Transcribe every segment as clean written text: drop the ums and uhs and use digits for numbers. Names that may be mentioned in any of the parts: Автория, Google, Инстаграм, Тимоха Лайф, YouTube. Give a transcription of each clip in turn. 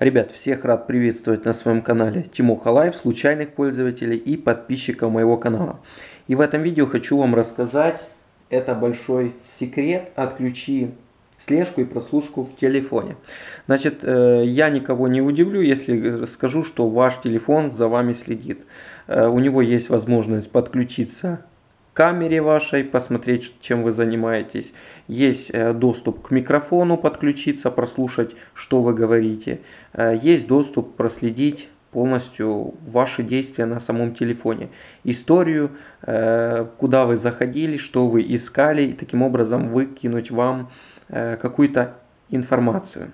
Ребят, всех рад приветствовать на своем канале Тимоха Лайф, случайных пользователей и подписчиков моего канала. И в этом видео хочу вам рассказать, это большой секрет, отключи слежку и прослушку в телефоне. Значит, я никого не удивлю, если скажу, что ваш телефон за вами следит. У него есть возможность подключиться к камере вашей, посмотреть, чем вы занимаетесь. Есть доступ к микрофону, подключиться, прослушать, что вы говорите. Есть доступ проследить полностью ваши действия на самом телефоне. Историю, куда вы заходили, что вы искали, и таким образом выкинуть вам какую-то информацию.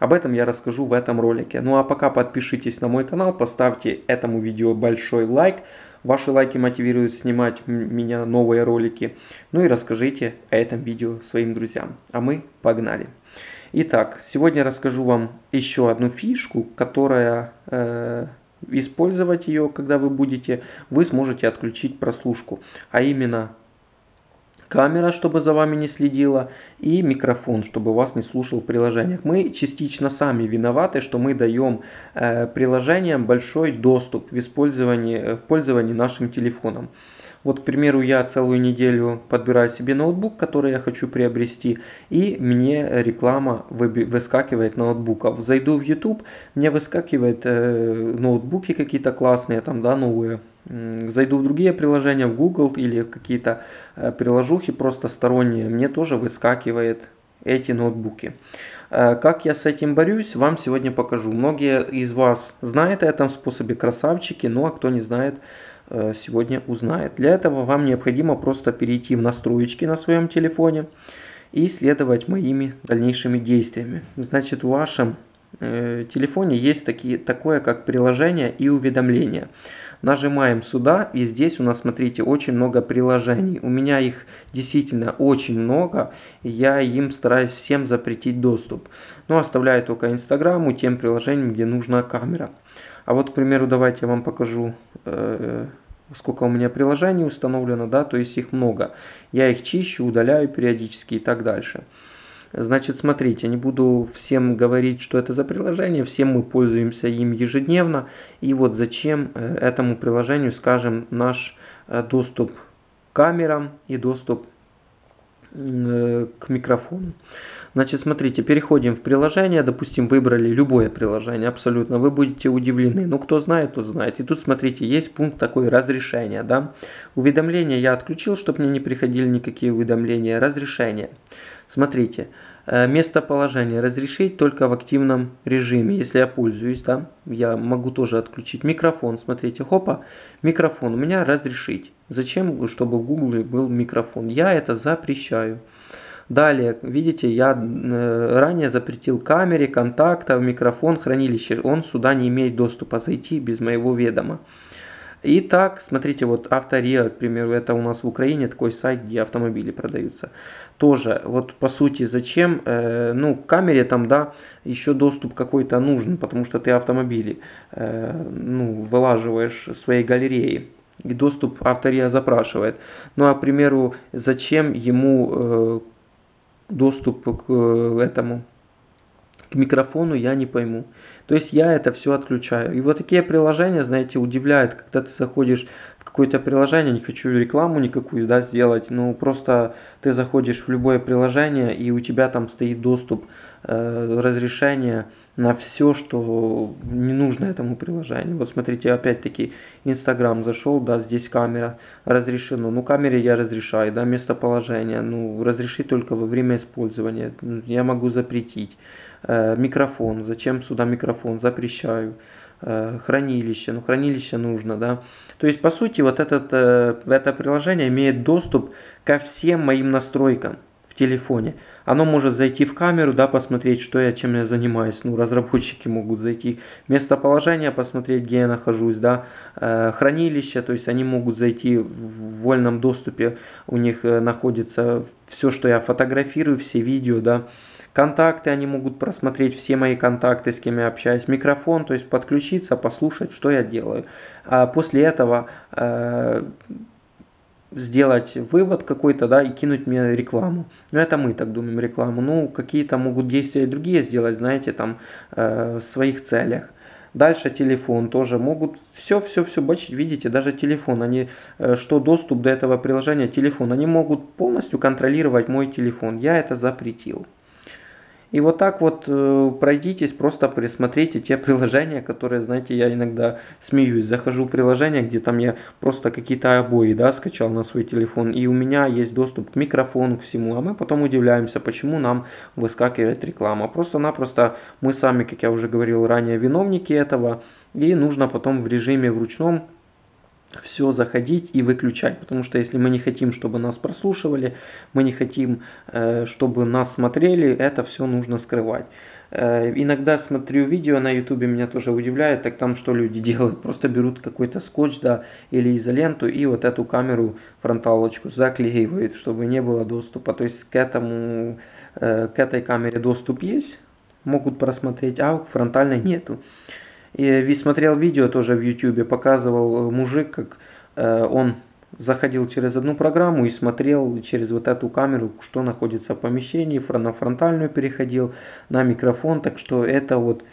Об этом я расскажу в этом ролике. Ну а пока подпишитесь на мой канал, поставьте этому видео большой лайк. Ваши лайки мотивируют снимать меня новые ролики. Ну и расскажите о этом видео своим друзьям. А мы погнали. Итак, сегодня расскажу вам еще одну фишку, которая использовать ее, когда вы будете, вы сможете отключить прослушку. А именно камера, чтобы за вами не следила, и микрофон, чтобы вас не слушал в приложениях. Мы частично сами виноваты, что мы даем приложениям большой доступ в пользовании нашим телефоном. Вот, к примеру, я целую неделю подбираю себе ноутбук, который я хочу приобрести, и мне реклама выскакивает ноутбуков. Зайду в YouTube, мне выскакивают ноутбуки какие-то классные, там, да, новые. Зайду в другие приложения, в Google или какие-то приложухи просто сторонние, мне тоже выскакивает эти ноутбуки. Как я с этим борюсь, вам сегодня покажу. Многие из вас знают о этом способе, красавчики, ну а кто не знает, сегодня узнает. Для этого вам необходимо просто перейти в настройки на своем телефоне и следовать моими дальнейшими действиями. Значит, в вашем телефоне есть такое, как приложение и уведомления. Нажимаем сюда, и здесь у нас, смотрите, очень много приложений. У меня их действительно очень много, и я им стараюсь всем запретить доступ. Но оставляю только Инстаграму, тем приложениям, где нужна камера. А вот, к примеру, давайте я вам покажу, сколько у меня приложений установлено, да, то есть их много. Я их чищу, удаляю периодически и так дальше. Значит, смотрите, не буду всем говорить, что это за приложение, всем мы пользуемся им ежедневно. И вот зачем этому приложению, скажем, наш доступ к камерам и доступ к микрофону. Значит, смотрите, переходим в приложение, допустим, выбрали любое приложение, абсолютно, вы будете удивлены, но кто знает, тот знает. И тут, смотрите, есть пункт такой, разрешение, да, уведомления я отключил, чтобы мне не приходили никакие уведомления, разрешение. Смотрите, местоположение разрешить только в активном режиме, если я пользуюсь, да, я могу тоже отключить микрофон, смотрите, хопа, микрофон у меня разрешить. Зачем, чтобы в Google был микрофон? Я это запрещаю. Далее, видите, я ранее запретил камере, контактов, микрофон, хранилище, он сюда не имеет доступа, зайти без моего ведома. Итак, смотрите, вот Автория, к примеру, это у нас в Украине такой сайт, где автомобили продаются. Тоже, вот по сути, зачем, ну, к камере там, да, еще доступ какой-то нужен, потому что ты автомобили, ну, вылаживаешь своей галереей. И доступ Автория запрашивает. Ну, а, к примеру, зачем ему доступ к этому, к микрофону, я не пойму. То есть я это все отключаю. И вот такие приложения, знаете, удивляют, когда ты заходишь в какое-то приложение, не хочу рекламу никакую, да, сделать, но просто ты заходишь в любое приложение, и у тебя там стоит доступ, разрешение на все, что не нужно этому приложению. Вот смотрите, опять-таки, Инстаграм зашел, да, здесь камера разрешена. Ну, камере я разрешаю, да, местоположение, ну, разреши только во время использования, я могу запретить. Микрофон, зачем сюда микрофон, запрещаю. Хранилище, ну, хранилище нужно, да. То есть, по сути, вот это приложение имеет доступ ко всем моим настройкам в телефоне. Оно может зайти в камеру, да, посмотреть, что я, чем я занимаюсь. Ну, разработчики могут зайти. Местоположение посмотреть, где я нахожусь, да. Хранилище, то есть они могут зайти в вольном доступе. У них находится все, что я фотографирую, все видео, да. Контакты, они могут просмотреть все мои контакты, с кем я общаюсь. Микрофон, то есть подключиться, послушать, что я делаю. А после этого сделать вывод какой-то, да, и кинуть мне рекламу. Ну, это мы так думаем, рекламу. Ну, какие-то могут действия и другие сделать, знаете, там, в своих целях. Дальше телефон тоже могут все бачить, видите, даже телефон, они, что доступ до этого приложения, телефон, они могут полностью контролировать мой телефон, я это запретил. И вот так вот пройдитесь, просто присмотрите те приложения, которые, знаете, я иногда смеюсь, захожу в приложение, где там я просто какие-то обои, да, скачал на свой телефон, и у меня есть доступ к микрофону, к всему, а мы потом удивляемся, почему нам выскакивает реклама. Просто-напросто мы сами, как я уже говорил ранее, виновники этого, и нужно потом в режиме вручном все заходить и выключать, потому что если мы не хотим, чтобы нас прослушивали, мы не хотим, чтобы нас смотрели, это все нужно скрывать. Иногда смотрю видео на YouTube, меня тоже удивляет, так там что люди делают, просто берут какой-то скотч, да, или изоленту и вот эту камеру, фронталочку заклеивают, чтобы не было доступа, то есть к этой камере доступ есть, могут просмотреть, а к фронтальной нету. И смотрел видео тоже в YouTube, показывал мужик, как он заходил через одну программу и смотрел через вот эту камеру, что находится в помещении, на фронтальную переходил, на микрофон. Так что эта вот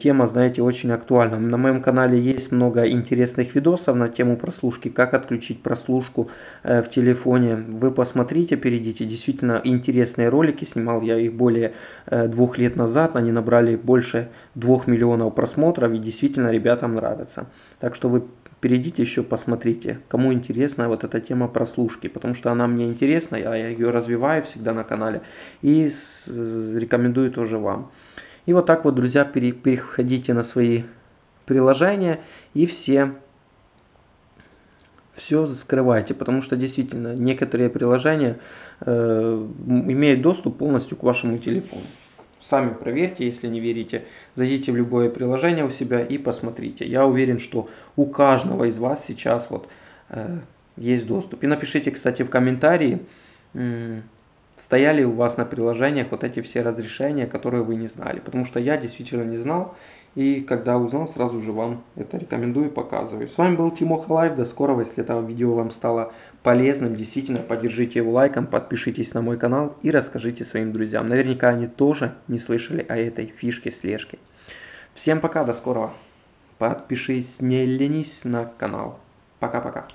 тема, знаете, очень актуальна. На моем канале есть много интересных видосов на тему прослушки, как отключить прослушку в телефоне. Вы посмотрите, перейдите, действительно интересные ролики, снимал я их более 2 лет назад, они набрали больше 2 миллионов просмотров и действительно ребятам нравится. Так что вы перейдите еще, посмотрите, кому интересна вот эта тема прослушки, потому что она мне интересна, я ее развиваю всегда на канале и рекомендую тоже вам. И вот так вот, друзья, переходите на свои приложения и все скрывайте, потому что действительно некоторые приложения имеют доступ полностью к вашему телефону. Сами проверьте, если не верите, зайдите в любое приложение у себя и посмотрите. Я уверен, что у каждого из вас сейчас вот есть доступ. И напишите, кстати, в комментарии, стояли у вас на приложениях вот эти все разрешения, которые вы не знали. Потому что я действительно не знал, и когда узнал, сразу же вам это рекомендую и показываю. С вами был Тимоха Лайф, до скорого. Если это видео вам стало полезным, действительно поддержите его лайком, подпишитесь на мой канал и расскажите своим друзьям. Наверняка они тоже не слышали о этой фишке слежки. Всем пока, до скорого. Подпишись, не ленись на канал. Пока-пока.